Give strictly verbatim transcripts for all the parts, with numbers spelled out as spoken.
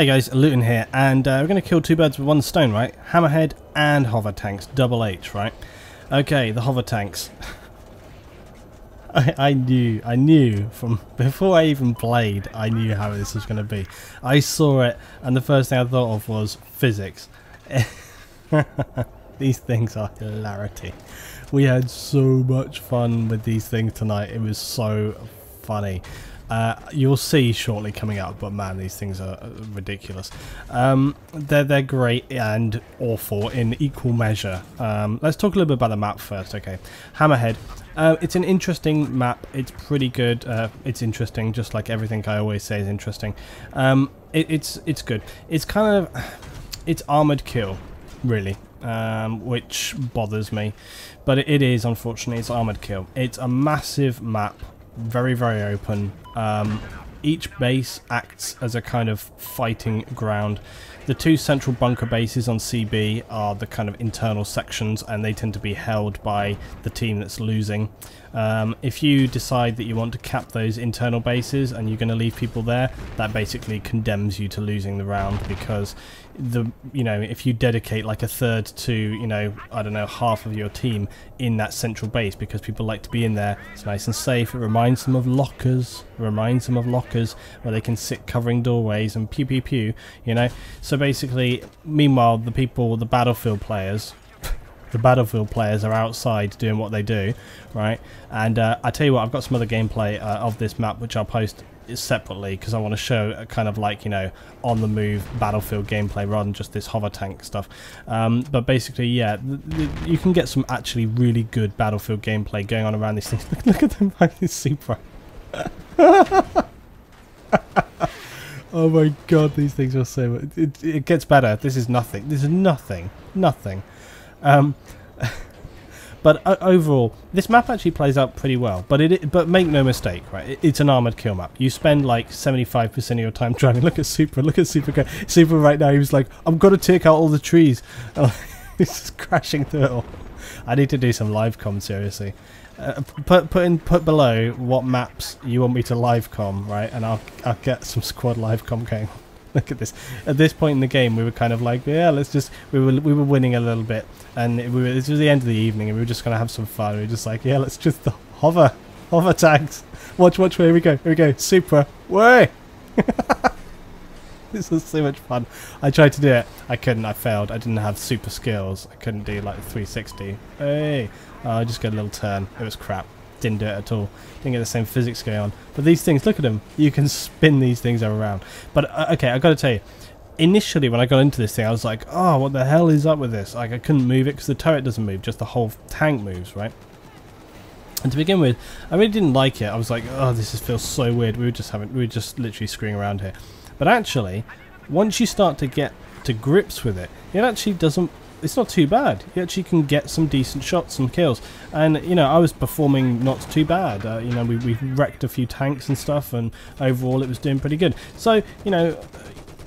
Hey guys, Luetin here, and uh, we're going to kill two birds with one stone, right? Hammerhead and hover tanks, double H, right? Okay, the hover tanks. I, I knew, I knew from before I even played, I knew how this was going to be. I saw it, and the first thing I thought of was physics. These things are hilarity. We had so much fun with these things tonight. It was so funny. Uh, you'll see shortly coming up, but man, these things are ridiculous. Um, they're, they're great and awful in equal measure. Um, let's talk a little bit about the map first, okay. Hammerhead. Uh, it's an interesting map. It's pretty good. Uh, it's interesting, just like everything I always say is interesting. Um, it, it's, it's good. It's kind of... It's Armored Kill, really. Um, which bothers me. But it, it is, unfortunately, it's Armored Kill. It's a massive map. Very, very open. Um, each base acts as a kind of fighting ground. The two central bunker bases on C B are the kind of internal sections, and they tend to be held by the team that's losing. Um, if you decide that you want to cap those internal bases and you're going to leave people there, that basically condemns you to losing the round, because the you know if you dedicate like a third to you know I don't know half of your team in that central base, because people like to be in there. It's nice and safe. It reminds them of lockers. It reminds them of lockers where they can sit covering doorways and pew pew pew. You know. So basically, meanwhile, the people, the battlefield players. The Battlefield players are outside doing what they do, right? And uh, I tell you what, I've got some other gameplay uh, of this map which I'll post separately, because I want to show a kind of like, you know, on-the-move Battlefield gameplay rather than just this hover tank stuff. Um, but basically, yeah, th th you can get some actually really good Battlefield gameplay going on around these things. Look, look at them like this Supra. Oh my god, these things are so... It, it gets better. This is nothing. This is nothing. Nothing. Um, but uh, overall, this map actually plays out pretty well. But it, it but make no mistake, right? It, it's an Armored Kill map. You spend like seventy-five percent of your time driving. Look at Super. Look at Super. Go. Super right now. He was like, "I'm gonna take out all the trees." Oh, this is crashing through it all. I need to do some live com seriously. Uh, put put in put below what maps you want me to live com, right? And I'll I'll get some squad live com going. Look at this. At this point in the game, we were kind of like, yeah, let's just... We were we were winning a little bit. And we were, this was the end of the evening, and we were just going to have some fun. We were just like, yeah, let's just hover. Hover tanks. Watch, watch, here we go. Here we go. Super. Way! This was so much fun. I tried to do it. I couldn't. I failed. I didn't have super skills. I couldn't do, like, three sixty. Hey! Oh, I just got a little turn. It was crap. Didn't do it at all. Didn't get the same physics going on. But these things, look at them. You can spin these things around. But uh, okay, I got to tell you, initially when I got into this thing, I was like, oh, what the hell is up with this? Like, I couldn't move it because the turret doesn't move, just the whole tank moves, right? And to begin with, I really didn't like it. I was like, oh, this is, feels so weird. We were just having, we were just literally screwing around here. But actually, once you start to get to grips with it, it actually doesn't. It's not too bad. You actually can get some decent shots, some kills, and you know I was performing not too bad. Uh, you know we we wrecked a few tanks and stuff, and overall it was doing pretty good. So you know,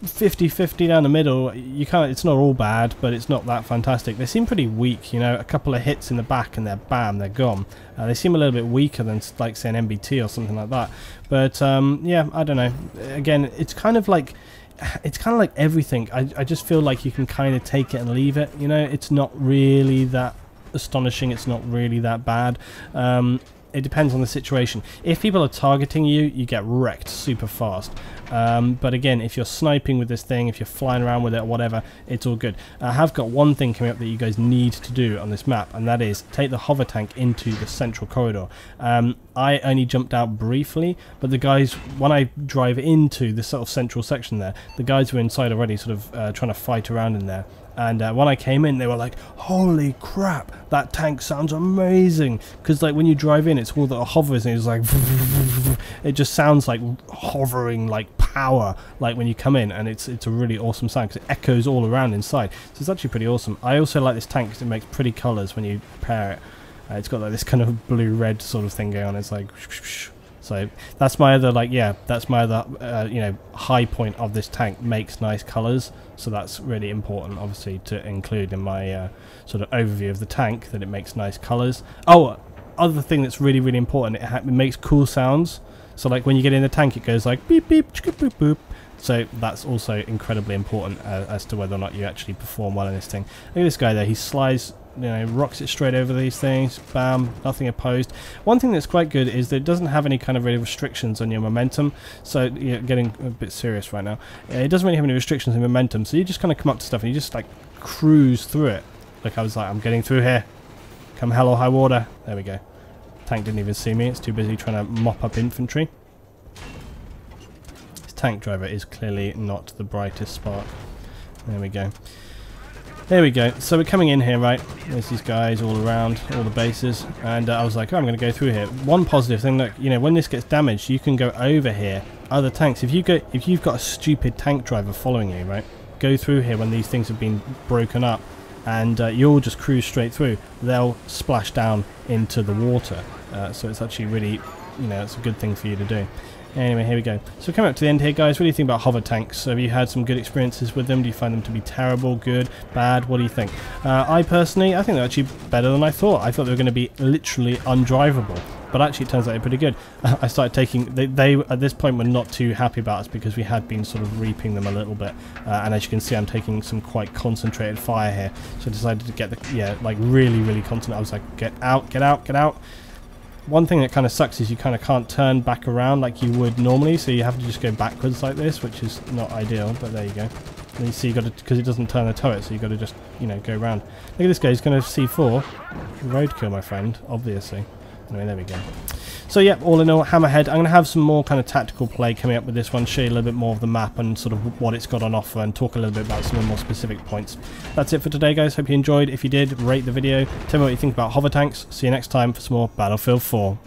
fifty fifty down the middle. You can't. It's not all bad, but it's not that fantastic. They seem pretty weak. You know, a couple of hits in the back, and they're bam, they're gone. Uh, they seem a little bit weaker than like say an M B T or something like that. But um, yeah, I don't know. Again, it's kind of like. It's kind of like everything. I, I just feel like you can kind of take it and leave it. You know, it's not really that astonishing. It's not really that bad. Um, it depends on the situation. If people are targeting you, you get wrecked super fast. Um, but again, if you're sniping with this thing, if you're flying around with it or whatever, it's all good. I have got one thing coming up that you guys need to do on this map, and that is take the hover tank into the central corridor. Um, I only jumped out briefly, but the guys, when I drive into the sort of central section there, the guys were inside already sort of uh, trying to fight around in there. And uh, when I came in, they were like, holy crap, that tank sounds amazing. Because like when you drive in, it's all that hovers, and it's like, it just sounds like hovering, like power, like when you come in, and it's it's a really awesome sound because it echoes all around inside. So it's actually pretty awesome. I also like this tank because it makes pretty colours when you pair it. Uh, it's got like this kind of blue-red sort of thing going on. It's like... So that's my other, like, yeah, that's my other, uh, you know, high point of this tank, makes nice colours. So that's really important, obviously, to include in my uh, sort of overview of the tank, that it makes nice colours. Oh, other thing that's really, really important, it, ha it makes cool sounds. So, like, when you get in the tank, it goes like beep, beep, chicka, boop, boop. So that's also incredibly important uh, as to whether or not you actually perform well in this thing. Look at this guy there, he slides, you know, rocks it straight over these things, bam, nothing opposed. One thing that's quite good is that it doesn't have any kind of really restrictions on your momentum, so you're getting a bit serious right now. It doesn't really have any restrictions on momentum, so you just kind of come up to stuff and you just like cruise through it. Like I was like, I'm getting through here, come hell or high water. There we go. Tank didn't even see me, it's too busy trying to mop up infantry. This tank driver is clearly not the brightest spark. There we go. There we go. So we're coming in here, right? There's these guys all around, all the bases, and uh, I was like, oh, I'm going to go through here. One positive thing, look, you know, when this gets damaged, you can go over here. Other tanks, if you go, if you've got a stupid tank driver following you, right? Go through here when these things have been broken up, and uh, you'll just cruise straight through. They'll splash down into the water. Uh, so it's actually really, you know, it's a good thing for you to do. Anyway, here we go. So coming up to the end here, guys, what do you think about hover tanks? Have you had some good experiences with them? Do you find them to be terrible, good, bad? What do you think? Uh, I personally, I think they're actually better than I thought. I thought they were going to be literally undrivable, but actually it turns out they're pretty good. I started taking... They, they, at this point, were not too happy about us because we had been sort of reaping them a little bit. Uh, and as you can see, I'm taking some quite concentrated fire here. So I decided to get the... Yeah, like really, really concentrated. I was like, get out, get out, get out. One thing that kind of sucks is you kind of can't turn back around like you would normally, so you have to just go backwards like this, which is not ideal, but there you go. And you see, you got to, because it doesn't turn the turret, so you got to just, you know, go around. Look at this guy, he's going to C four. Roadkill, my friend, obviously. Anyway, there we go. So, yeah, all in all, Hammerhead. I'm going to have some more kind of tactical play coming up with this one, show you a little bit more of the map and sort of what it's got on offer and talk a little bit about some more specific points. That's it for today, guys. Hope you enjoyed. If you did, rate the video. Tell me what you think about hover tanks. See you next time for some more Battlefield four.